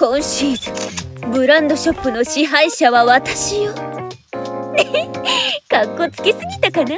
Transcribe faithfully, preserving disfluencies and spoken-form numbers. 今シーズンブランドショップの支配者は私よ。かっこつけすぎたかな。